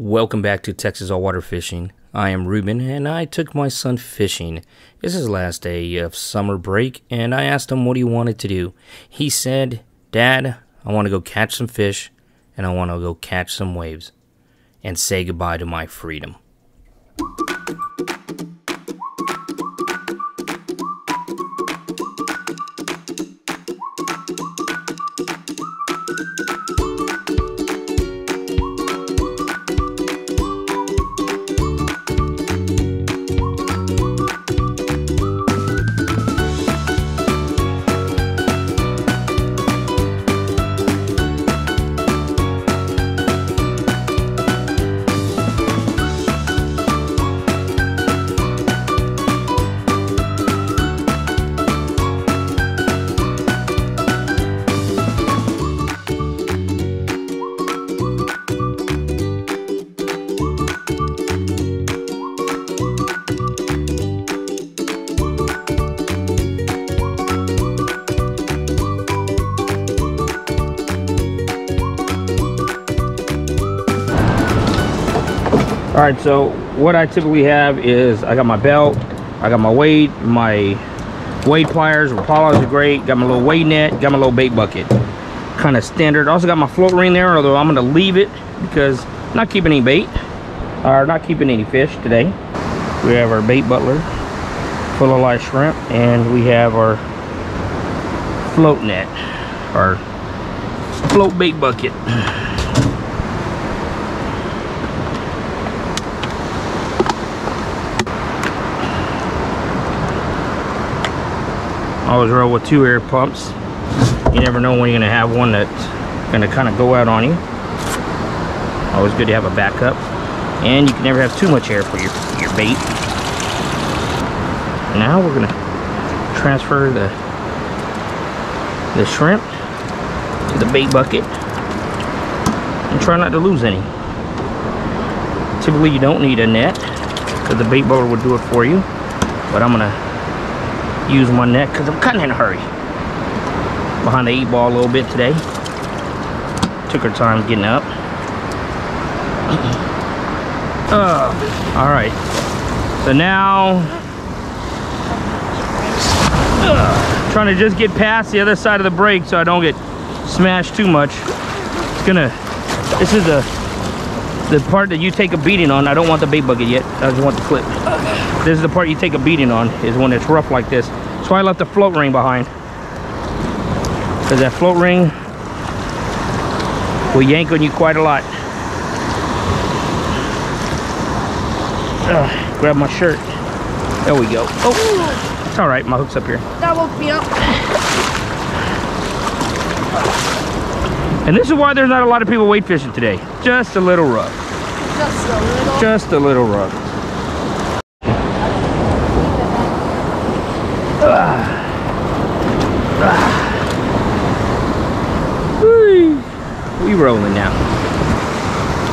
Welcome back to Texas All Water Fishing. I am Ruben, and I took my son fishing. It's his last day of summer break, and I asked him what he wanted to do. He said, "Dad, I want to go catch some fish, and I want to go catch some waves, and say goodbye to my freedom." All right, so what I typically have is I got my belt, I got my weight, pliers, Rapalas are great, got my little weight net, got my little bait bucket. Kind of standard. Also got my float ring there, although I'm gonna leave it because I'm not keeping any bait, or not keeping any fish today. We have our Bait Butler full of live shrimp, and we have our float net, our float bait bucket. Always roll with two air pumps. You never know when you're gonna have one that's gonna kind of go out on you. Always good to have a backup. And you can never have too much air for your bait. Now we're gonna transfer the shrimp to the bait bucket and try not to lose any. Typically you don't need a net because the bait bowler would do it for you, but I'm gonna use my net because I'm kind of in a hurry. Behind the eight ball a little bit today. Took her time getting up. All right. So now, trying to just get past the other side of the break so I don't get smashed too much. This is the part that you take a beating on. I don't want the bait bucket yet. I just want the clip. This is the part you take a beating on, is when it's rough like this. That's why I left the float ring behind, because that float ring will yank on you quite a lot. Grab my shirt. There we go. Oh, it's all right. My hook's up here. That woke me up. And this is why there's not a lot of people wade fishing today. Just a little rough. Just a little. Just a little rough. We rolling now.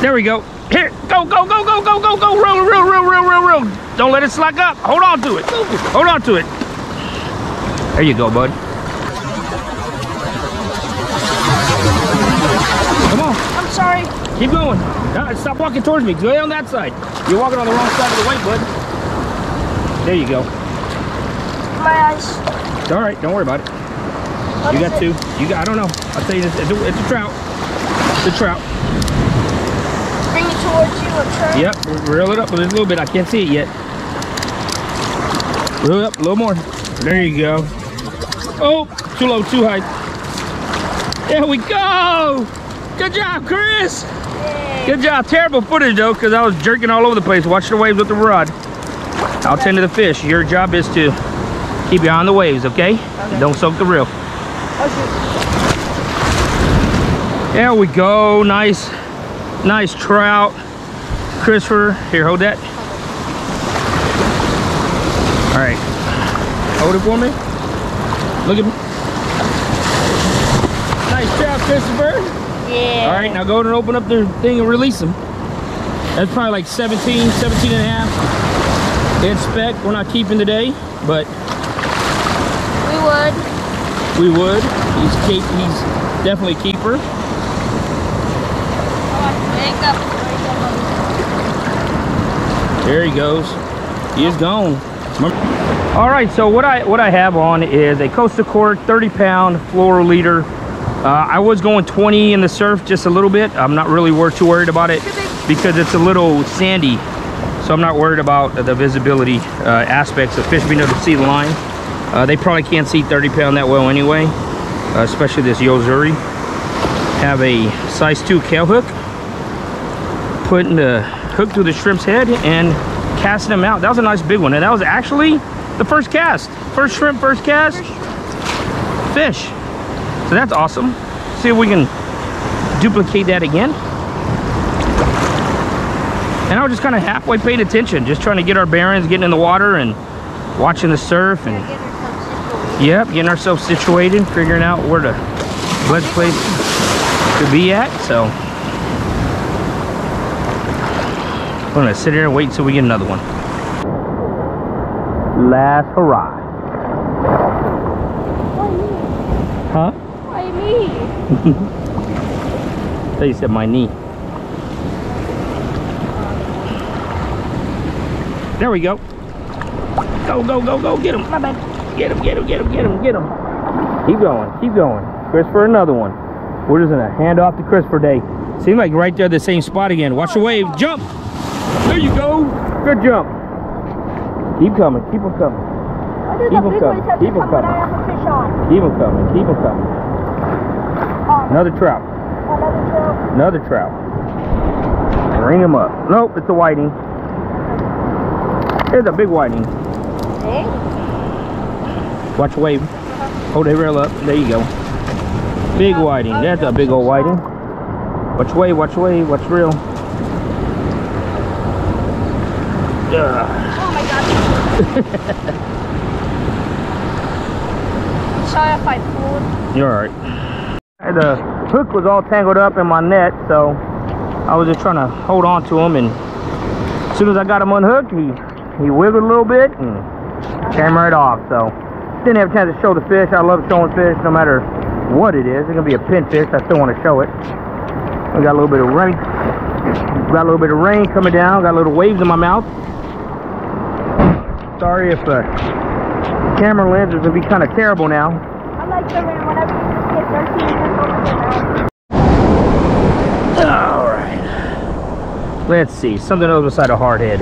There we go. Here, go, go, go, go, go, go, go. Roll, roll, roll, roll, roll, roll. Don't let it slack up. Hold on to it. Hold on to it. There you go, bud. Come on. I'm sorry. Keep going. No, stop walking towards me. Go on that side. You're walking on the wrong side of the way, bud. There you go. My eyes. It's all right. Don't worry about it. What you got two. You got. I don't know. I'll tell you this. It's a trout. The trout. Bring it towards you, a trout? Yep, reel it up a little bit. I can't see it yet. Reel it up a little more. There you go. Oh, too low, too high. There we go. Good job, Chris. Yay. Good job. Terrible footage, though, because I was jerking all over the place. Watch the waves with the rod. I'll tend to the fish. Your job is to keep your eye on the waves, okay? Don't soak the reel. Okay. There we go. Nice, nice trout. Christopher, here, hold that. All right, hold it for me. Look at me. Nice trout, Christopher. Yeah. All right, now go and open up the thing and release them. That's probably like 17 and a half. Dead spec, we're not keeping today, but. We would. We would. He's definitely a keeper. Up. There he goes. He is gone. All right, so what I have on is a Coastal Cork 30-pound fluoroliter. I was going 20 in the surf just a little bit. I'm not really too worried about it because it's a little sandy. So I'm not worried about the visibility aspects of fish being able to see the line. They probably can't see 30-pound that well anyway, especially this Yozuri. Have a size 2 kale hook. Putting the hook through the shrimp's head and casting them out. That was a nice big one. And that was actually the first cast. First shrimp, first cast. Fish. So that's awesome. See if we can duplicate that again. And I was just kind of halfway paying attention, just trying to get our bearings, getting in the water and watching the surf. And yep, getting ourselves situated, figuring out where the best place to be at. So I'm gonna sit here and wait until we get another one. Last hurrah. Huh? My knee. I thought you said my knee. There we go. Go, go, go, go. Get him. My bad. Get him, get him, get him, get him, get him. Keep going, keep going. Christopher, another one. We're just gonna hand off to Christopher day. Seems like right there the same spot again. Watch the wave. Jump. There you go. Good jump. Keep coming. Keep them coming. Keep them coming. Keep them coming. Keep them coming. Keep them coming. Another trout. Another trout. Another trout. Bring them up. Nope, it's a whiting. There's a big whiting. Hey. Watch the wave. Hold that rail up. There you go. Big whiting. That's a big old whiting. Watch the wave. Watch the wave. Watch the reel. Oh my gosh. Sorry if I pulled. You're alright. The hook was all tangled up in my net, so I was just trying to hold on to him, and as soon as I got him unhooked, he wiggled a little bit and came right off. So didn't have a chance to show the fish. I love showing fish no matter what it is. It's gonna be a pinfish. I still want to show it. We got a little bit of rain. Got a little bit of rain coming down. Got a little waves in my mouth. Sorry if the camera lens is gonna be kind of terrible now. I like the rain whenever you get 13 minutes. All right. Let's see something else beside a hard head.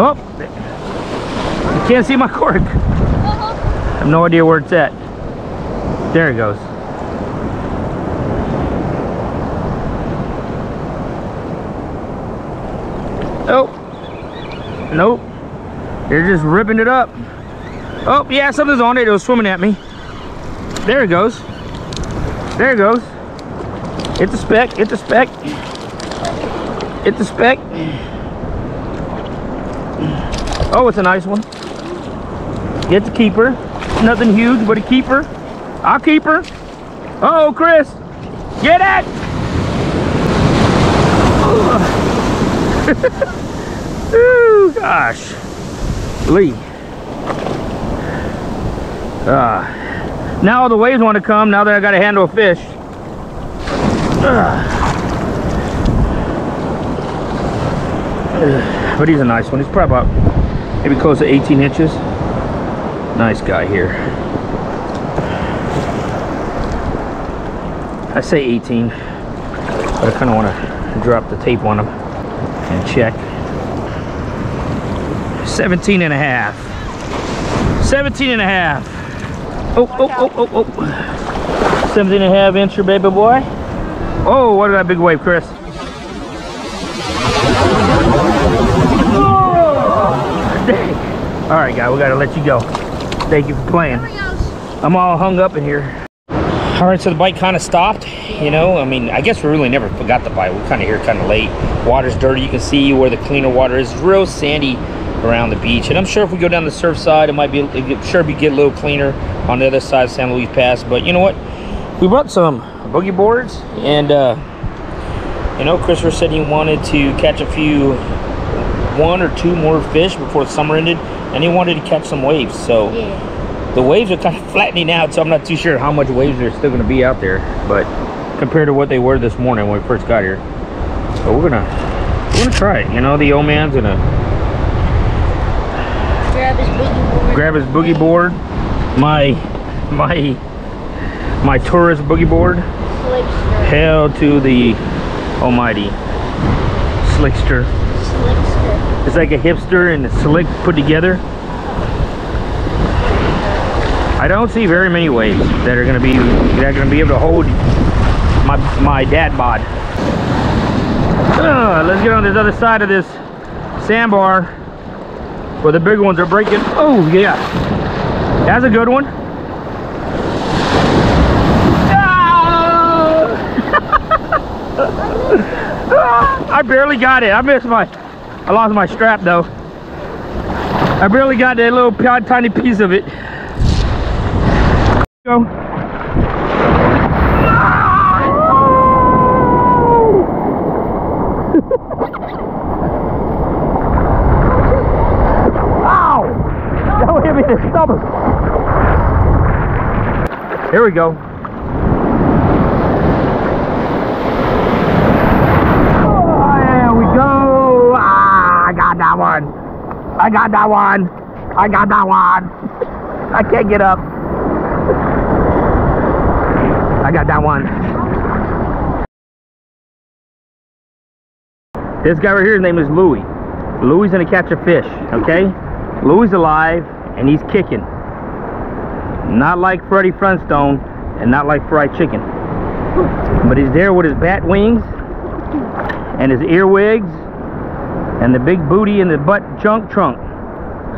Oh, I can't see my cork. I have no idea where it's at. There it goes. Oh, nope. They're just ripping it up. Oh, yeah, something's on it. It was swimming at me. There it goes. There it goes. It's a speck. It's a speck. It's a speck. Oh, it's a nice one. It's a keeper. Nothing huge, but a keeper. I'll keep her. Oh, Chris. Get it! Oh. Ooh, gosh. Lee. Now all the waves want to come, now that I got to handle a fish. But he's a nice one. He's probably about... maybe close to 18 inches. Nice guy here. I say 18, but I kind of want to drop the tape on him and check. 17 and a half. 17 and a half. Oh, oh, oh, oh, oh. 17 and a half inch, baby boy. Oh, what a big wave, Chris. All right, guy, we gotta let you go. Thank you for playing. I'm all hung up in here. All right, so the bite kind of stopped. You know, I mean, I guess we really never forgot the bite. We're kind of here kind of late. Water's dirty. You can see where the cleaner water is. It's real sandy around the beach. And I'm sure if we go down the surf side, it might be, it sure be get a little cleaner on the other side of San Luis Pass. But you know what? We brought some boogie boards. And, you know, Christopher said he wanted to catch a few one or two more fish before summer ended, and he wanted to catch some waves. So yeah, the waves are kind of flattening out, so I'm not too sure how much waves are still going to be out there, but compared to what they were this morning when we first got here. So we're gonna try it. You know, the old man's gonna grab his boogie board, my tourist boogie board. Slickster. Hell to the almighty slickster. Slickster. It's like a hipster and a slick put together. I don't see very many waves that are gonna be able to hold my dad bod. Let's get on this other side of this sandbar where the big ones are breaking. Oh yeah, that's a good one. I barely got it. I lost my strap though. I barely got that little tiny piece of it. Go. Ow! Don't hit me in the stomach. Here we go. I got that one. I got that one. I can't get up. I got that one. This guy right here, his name is Louie. Louie's gonna catch a fish, okay? Louie's alive and he's kicking. Not like Freddie Flintstone and not like fried chicken. But he's there with his bat wings and his earwigs and the big booty and the butt junk trunk.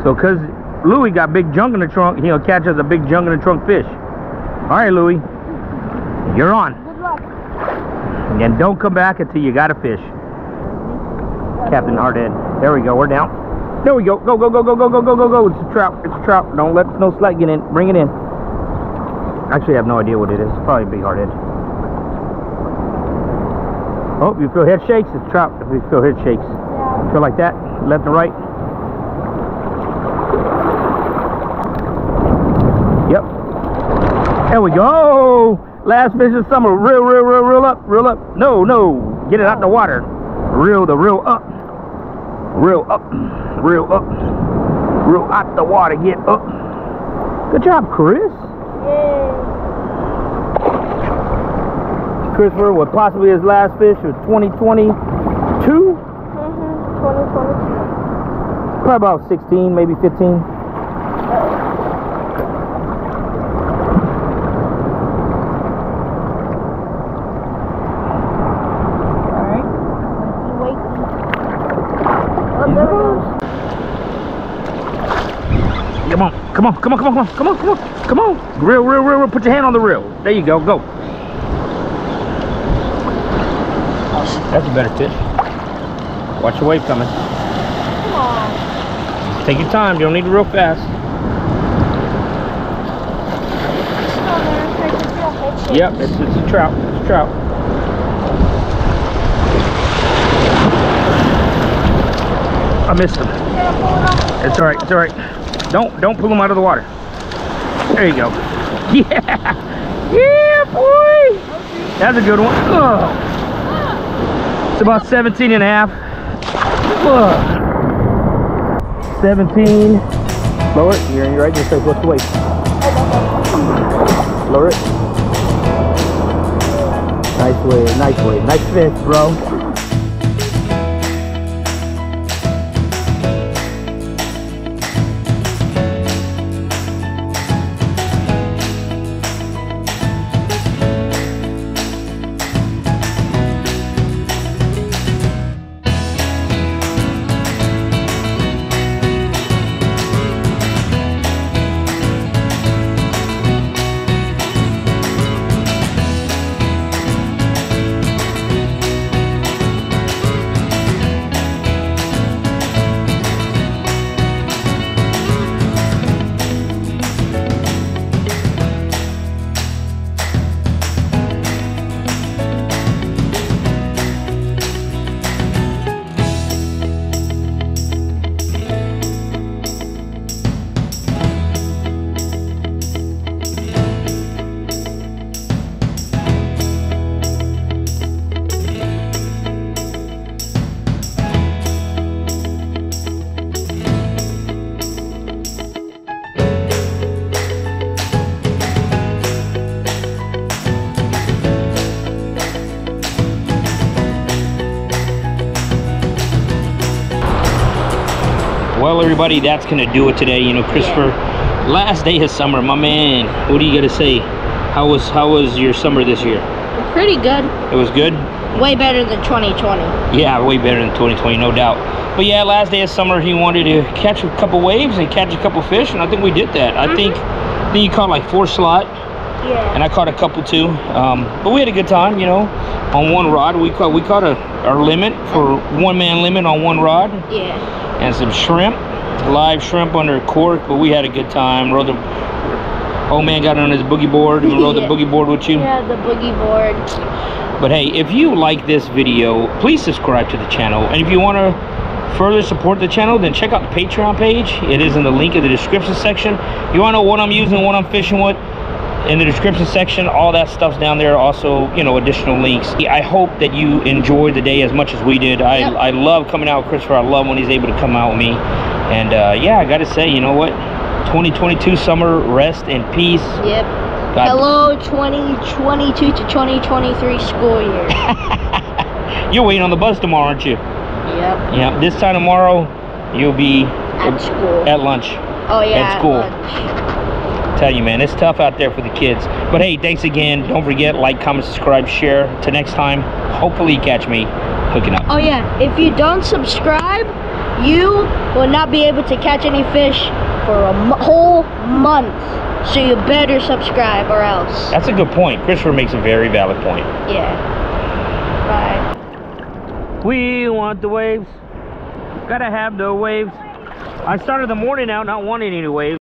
So because Louie got big junk in the trunk, he'll catch us a big junk in the trunk fish. All right, Louie, you're on. Good luck. And don't come back until you got a fish. Captain Hardhead. There we go, we're down. There we go, go, go, go, go, go, go, go, go, go. It's a trout, it's a trout. Don't let no slack get in, bring it in. Actually, I have no idea what it is. It's probably a big hardhead. Oh, you feel head shakes? It's a trout, if you feel head shakes. Feel like that, left and right. Yep. There we go. Last fish of summer. Reel, reel, reel, reel up, reel up. No, no. Get it out in the water. Reel the reel up. Reel up. Reel up. Reel out the water. Get up. Good job, Chris. Yay. Christopher, what possibly his last fish was 2022. Probably about 16, maybe 15. Alright. Come on, come on, come on, come on, come on, come on, come on. Reel, reel, reel, reel. Put your hand on the reel. There you go, go. That's a better fish. Watch your wave coming. Come on. Take your time. You don't need to reel fast. Oh, no, yep, it's a trout. It's a trout. I missed him. It's all right. It's all right. Don't pull him out of the water. There you go. Yeah. Yeah, boy. That's a good one. Oh. It's about 17 and a half. Whoa. 17. Lower it. You're right. Just say what's the weight. Lower it. Nice wave. Nice wave. Nice fish, bro. Well, everybody, that's gonna do it today. You know, Christopher, last day of summer, my man. What do you gotta say? How was your summer this year? Pretty good. It was good. Way better than 2020. Yeah, way better than 2020, no doubt. But yeah, last day of summer, he wanted to catch a couple waves and catch a couple fish, and I think we did that. Mm-hmm. I think he caught like 4 slot. Yeah. And I caught a couple too. But we had a good time, you know. On one rod, we caught our limit for one-man limit on one rod. Yeah. And some shrimp, live shrimp under a cork. But we had a good time. Rode the old man got on his boogie board and rode the boogie board with you. Yeah, the boogie board. But hey, if you like this video, please subscribe to the channel. And if you want to further support the channel, then check out the Patreon page. It is in the link in the description section. You want to know what I'm using, what I'm fishing with, in the description section, all that stuff's down there. Also, you know, additional links. I hope that you enjoyed the day as much as we did. I love coming out with Christopher. I love when he's able to come out with me. And yeah, I gotta say, you know what, 2022 summer, rest in peace. Yep. God. Hello 2022 to 2023 school year. You're waiting on the bus tomorrow, aren't you? Yep. Yeah, this time tomorrow you'll be at school, at lunch. Oh yeah, at school, at lunch. Tell you, man, it's tough out there for the kids. But hey, thanks again. Don't forget, like, comment, subscribe, share. Till next time, hopefully you catch me hooking up. Oh yeah, if you don't subscribe, you will not be able to catch any fish for a whole month, so you better subscribe or else. That's a good point. Christopher makes a very valid point. Yeah. Bye. We want the waves, gotta have the waves. I started the morning out not wanting any waves.